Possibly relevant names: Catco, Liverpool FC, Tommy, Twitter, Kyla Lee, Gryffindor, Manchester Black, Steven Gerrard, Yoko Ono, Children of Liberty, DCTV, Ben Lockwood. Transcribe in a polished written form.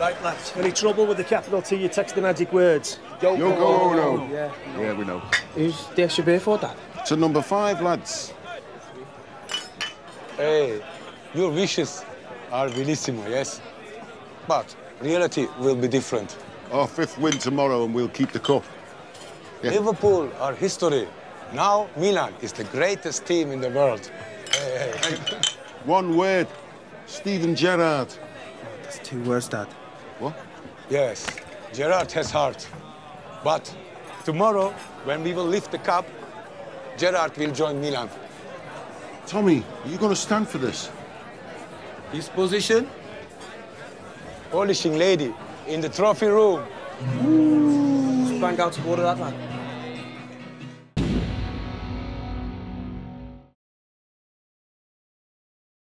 Right, lads. Any trouble with the capital T, you text the magic words. Yoko Ono. Yeah, we know. Who's the extra beer for, Dad? To number 5, lads. Hey, your wishes are bellissimo, yes? But reality will be different. Our 5th win tomorrow and we'll keep the cup. Yeah. Liverpool are history. Now Milan is the greatest team in the world. Hey. One word. Steven Gerrard. Oh, that's 2 words, Dad. What? Yes, Gerrard has heart. But tomorrow, when we will lift the cup, Gerrard will join Milan. Tommy, are you going to stand for this? His position? Polishing lady in the trophy room. Ooh. Just bang out to order that, man.